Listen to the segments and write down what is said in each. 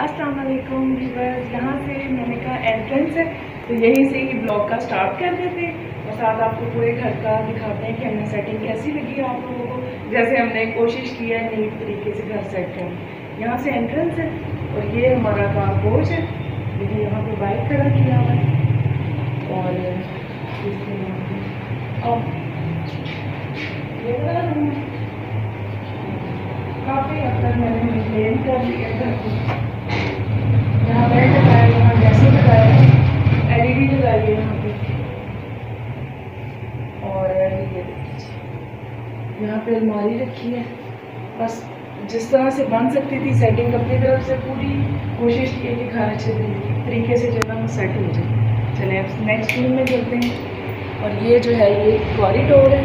अस्सलाम वालेकुम व्यूअर्स। यहाँ से मैंने कहा एंट्रेंस है तो यहीं से ही ब्लॉग का स्टार्ट कर देते और साथ आपको पूरे घर का दिखाते हैं कि हमने सेटिंग कैसी लगी आप लोगों को, जैसे हमने कोशिश की है नीट तरीके से घर सेट करना। यहाँ से एंट्रेंस है और ये हमारा कार पोर्च है। देखिए यहाँ पे बाइक खड़ा किया हुआ है और काफ़ी हद तक मैंने मेंटेन कर लिया घर को। यहाँ बेड लगाया, यहाँ गैसें लगाया, LED लगाई है यहाँ पे और यहाँ पे अलमारी रखी है। बस जिस तरह से बन सकती थी सेटिंग अपनी तरफ से पूरी कोशिश की कि घर अच्छे तरीके से जगह में सेट हो जाए। चले अब नेक्स्ट रूम में चलते हैं और ये जो है ये कॉरिडोर है।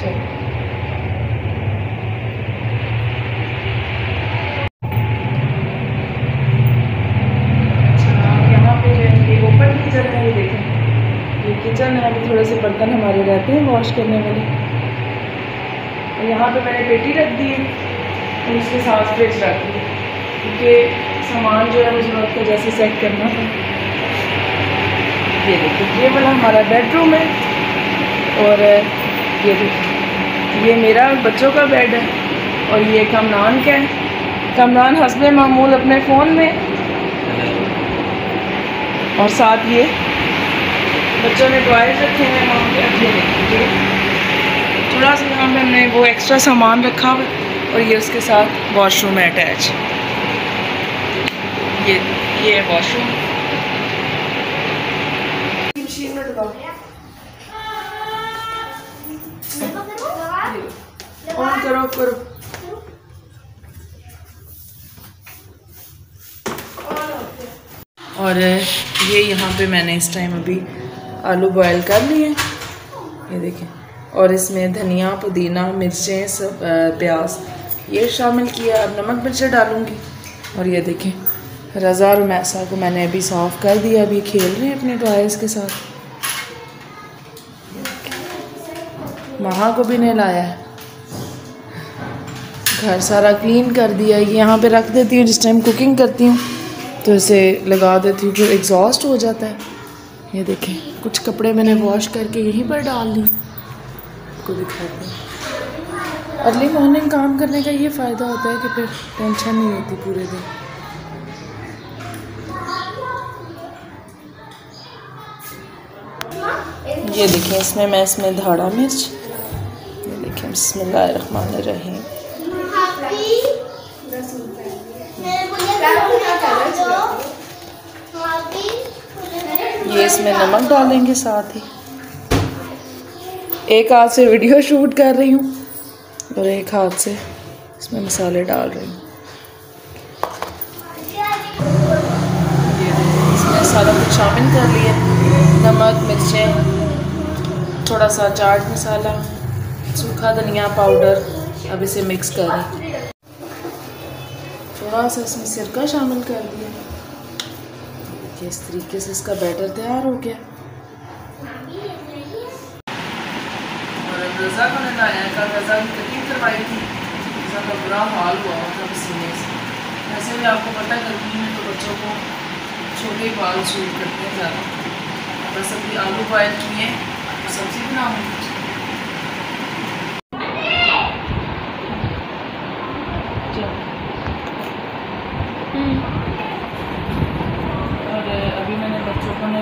चलो किचन है, अभी थोड़े से बर्तन हमारे रहते हैं वॉश करने वाले। और यहाँ पे मैंने पेटी रख दी है और उसके साथ फ्रिज रख दी क्योंकि सामान जो है मुझे वक्त को जैसे सेट करना था। ये देखिए ये वाला हमारा बेडरूम है और ये देखिए ये मेरा बच्चों का बेड है और ये कमरान का है। कमरान हस्बे मामूल अपने फ़ोन में और साथ ये बच्चों ने टॉयज रखे हैं वहाँ पे। रखे थोड़ा सा यहाँ पे हमने वो एक्स्ट्रा सामान रखा हुआ और ये उसके साथ वॉशरूम है अटैच। ये है वॉशरूम। मशीन में लगाओ ऑन करो करो और ये यहाँ पे मैंने इस टाइम अभी आलू बॉयल कर लिए हैं, ये देखें। और इसमें धनिया, पुदीना, मिर्चें, सब प्याज ये शामिल किया। अब नमक मिर्चें डालूँगी। और ये देखें रज़ा और मैसा को मैंने अभी साफ़ कर दिया, अभी खेल रहे हैं अपने टॉयज के साथ। महा को भी नहलाया है, घर सारा क्लीन कर दिया। ये यहाँ पे रख देती हूँ, जिस टाइम कुकिंग करती हूँ तो इसे लगा देती हूँ, फिर एग्जॉस्ट हो जाता है। ये देखें कुछ कपड़े मैंने वॉश करके यहीं पर डाल ली, आपको दिखाती हूँ। अर्ली मॉर्निंग काम करने का ये फ़ायदा होता है कि फिर टेंशन नहीं होती पूरे दिन। ये देखें इसमें मैं इसमें धाड़ा मिर्च, ये देखें बिस्मिल्लाहिर्रहमानिर्रहीम। ये इसमें नमक डालेंगे साथ ही। एक हाथ से वीडियो शूट कर रही हूँ और एक हाथ से इसमें मसाले डाल रही हूँ। इसमें सारा कुछ शामिल कर लिया, नमक, मिर्चें, थोड़ा सा चाट मसाला, सूखा धनिया पाउडर। अब इसे मिक्स करें, थोड़ा सा इसमें सिरका शामिल कर दिया। इस तरीके से इसका बैटर तैयार हो गया। और रज़ा को नहलाया, कल रज़ा की कटिंग करवाई थी, रज़ा का बुरा हाल हुआ मतलब सीने से। वैसे भी आपको पता गर्मी में तो बच्चों को छोटे बाल शूट करते हैं ज़्यादा। बस अभी आलू बॉयल किए और सब्ज़ी बनाऊँगी।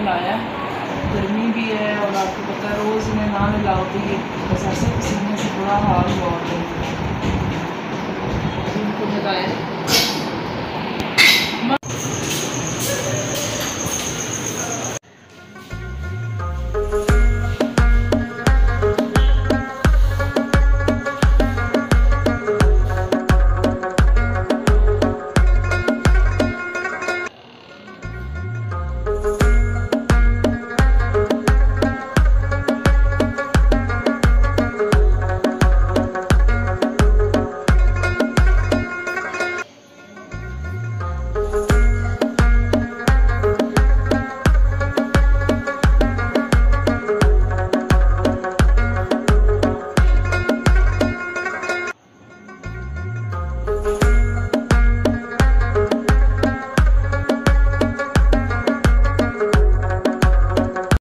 लाया गर्मी भी है और आपको पता है रोज़ इन्हें ना नहलाओ तो ये पसीने से बुरा हाल हुआ होता है। इनको नहलाया।